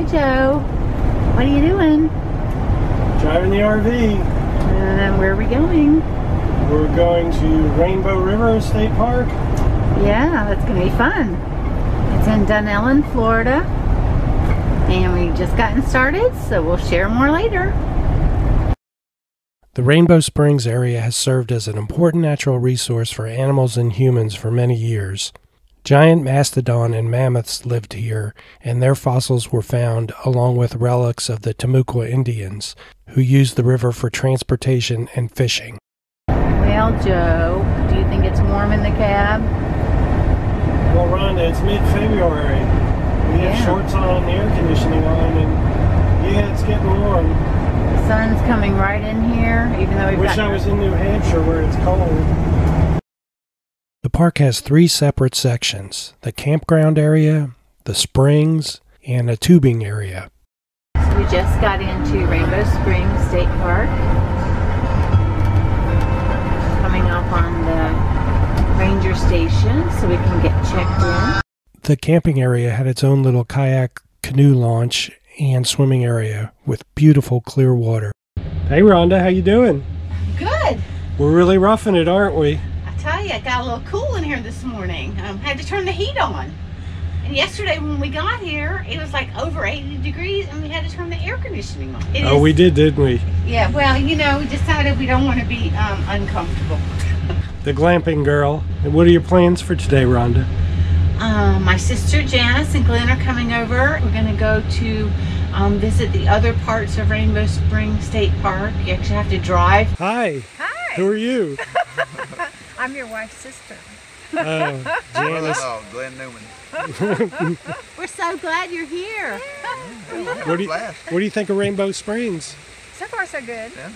Hi, Joe. What are you doing? Driving the RV. And where are we going? We're going to Rainbow River State Park. Yeah, that's going to be fun. It's in Dunnellon, Florida. And we've just gotten started, so we'll share more later. The Rainbow Springs area has served as an important natural resource for animals and humans for many years. Giant mastodon and mammoths lived here, and their fossils were found along with relics of the Tamuqua Indians, who used the river for transportation and fishing. Well, Joe, do you think it's warm in the cab? Well, Rhonda, it's mid-February. We have shorts on, the air conditioning on, and yeah, it's getting warm. The sun's coming right in here, even though we've got... I wish I was in New Hampshire where it's cold. The park has three separate sections, the campground area, the springs, and a tubing area. So we just got into Rainbow Springs State Park. Coming up on the ranger station so we can get checked in. The camping area had its own little kayak canoe launch and swimming area with beautiful clear water. Hey Rhonda, how you doing? Good. We're really roughing it, aren't we? I tell you, it got a little cool in here this morning. Had to turn the heat on. And yesterday when we got here, it was like over 80 degrees and we had to turn the air conditioning on. We did, didn't we? Yeah, well, you know, we decided we don't want to be uncomfortable. The glamping girl. And what are your plans for today, Rhonda? My sister Janice and Glenn are coming over. We're going to go to visit the other parts of Rainbow Springs State Park. You actually have to drive. Hi. Hi. Who are you? I'm your wife's sister. Janice. Hello, Glenn Newman. We're so glad you're here. Yeah. What do you think of Rainbow Springs? So far, so good. Yeah.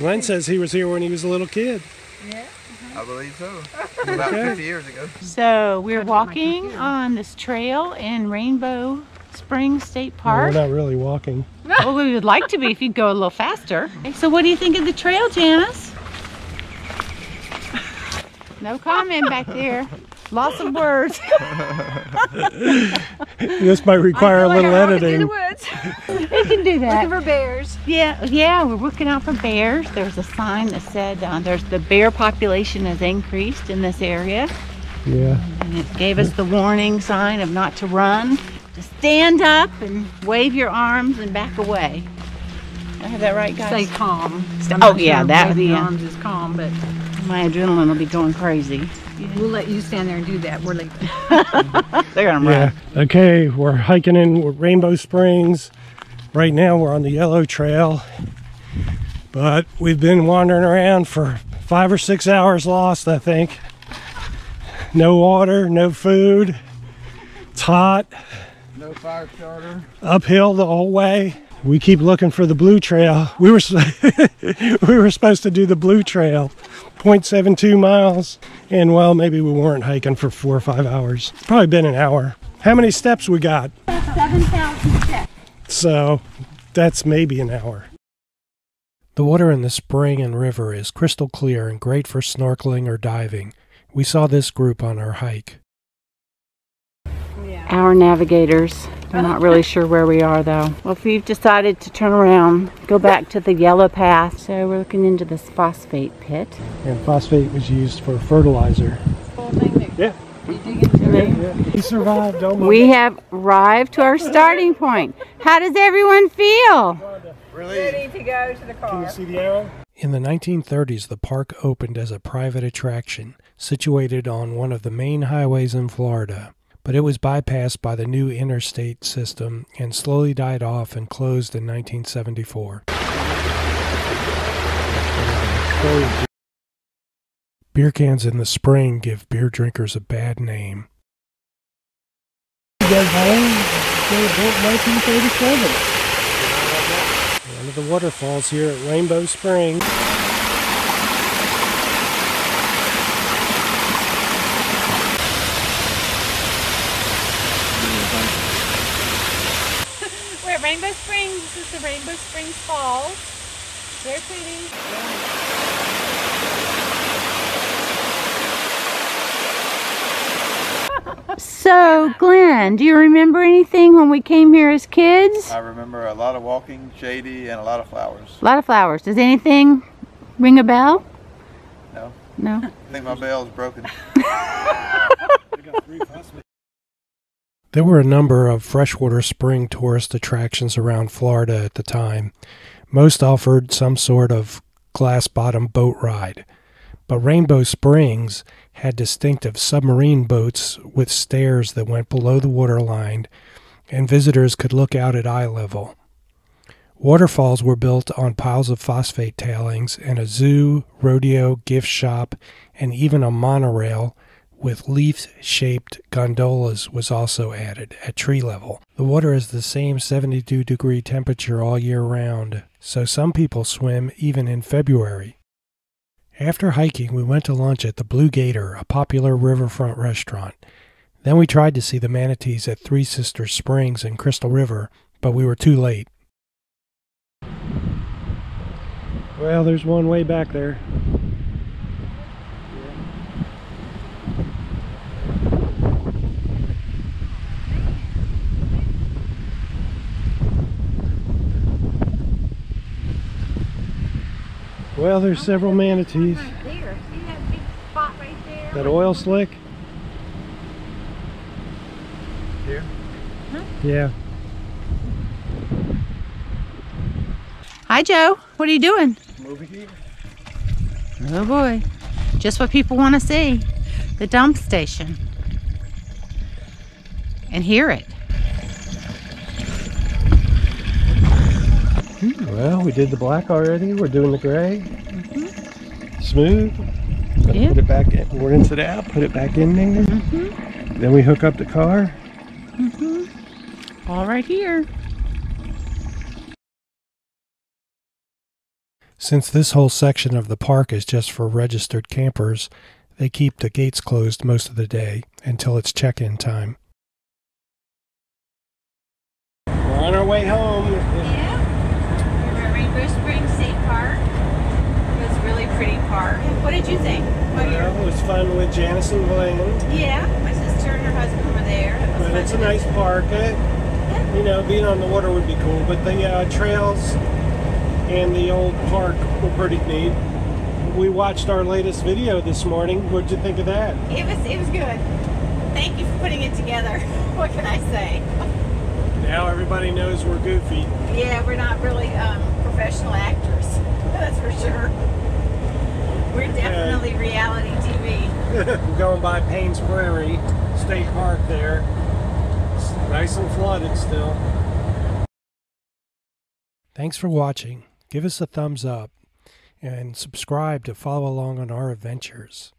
Glenn says he was here when he was a little kid. Yeah. I believe so. About 50 years ago. So we're walking on this trail in Rainbow Springs State Park. Well, we're not really walking. Well, we would like to be if you'd go a little faster. Okay, so what do you think of the trail, Janice? No comment back there. Lots of words. This might require a little editing. We can do that. Looking for bears. Yeah, yeah, we're looking out for bears. There's a sign that said there's the bear population has increased in this area. Yeah. And it gave us the warning sign of not to run. Just stand up and wave your arms and back away. I have that right, guys? Stay calm. Oh, yeah, that. The arms is calm, but my adrenaline will be going crazy. We'll let you stand there and do that. We're leaving. They're gonna run. Yeah. Okay, we're hiking in Rainbow Springs. Right now we're on the Yellow Trail, but we've been wandering around for 5 or 6 hours lost, I think. No water, no food. It's hot. No fire starter. Uphill the whole way. We keep looking for the Blue Trail. We were supposed to do the Blue Trail. 0.72 miles, and well, maybe we weren't hiking for 4 or 5 hours. It's probably been an hour. How many steps we got? 7,000 steps. So that's maybe an hour. The water in the spring and river is crystal clear and great for snorkeling or diving. We saw this group on our hike. Yeah. Our navigators. I'm not really sure where we are though. Well, if you've decided to turn around, go back to the yellow path. So we're looking into this phosphate pit. And phosphate was used for fertilizer. Yeah. We survived almost. We have arrived to our starting point. How does everyone feel? Ready to go to the car. Can you see the arrow? In the 1930s, the park opened as a private attraction, situated on one of the main highways in Florida. But it was bypassed by the new interstate system and slowly died off and closed in 1974. Beer cans in the spring give beer drinkers a bad name. One of the waterfalls here at Rainbow Springs. Rainbow Springs, this is the Rainbow Springs Falls. Very pretty. So So Glenn, do you remember anything when we came here as kids? I remember a lot of walking, shady, and a lot of flowers. A lot of flowers. Does anything ring a bell? No. No? I think my bell is broken. There were a number of freshwater spring tourist attractions around Florida at the time. Most offered some sort of glass-bottom boat ride, but Rainbow Springs had distinctive submarine boats with stairs that went below the waterline, and visitors could look out at eye level. Waterfalls were built on piles of phosphate tailings, and a zoo, rodeo, gift shop, and even a monorail with leaf-shaped gondolas was also added at tree level. The water is the same 72-degree temperature all year round, so some people swim even in February. After hiking, we went to lunch at the Blue Gator, a popular riverfront restaurant. Then we tried to see the manatees at Three Sisters Springs and Crystal River, but we were too late. Well, there's one way back there. Well, there's several manatees. Right there. See that big spot right there? That oil slick? Here? Huh? Yeah. Hi, Joe. What are you doing? Moving here. Oh, boy. Just what people want to see. The dump station. And hear it. Well, we did the black already. We're doing the gray. Smooth. Yep. Put it back in. Rinse it out. Put it back in there. Then we hook up the car. All right here. Since this whole section of the park is just for registered campers, they keep the gates closed most of the day until it's check-in time. We're on our way home. What did you think? Well, it was fun with Janice and Glenn. Yeah, my sister and her husband were there. It was it's a nice park. Yeah. You know, being on the water would be cool, but the trails and the old park were pretty neat. We watched our latest video this morning. What did you think of that? It was good. Thank you for putting it together. What can I say? Now everybody knows we're goofy. Yeah, we're not really professional actors. That's for sure. We're definitely reality TV. We're going by Payne's Prairie State Park there. It's nice and flooded still. Thanks for watching. Give us a thumbs up and subscribe to follow along on our adventures.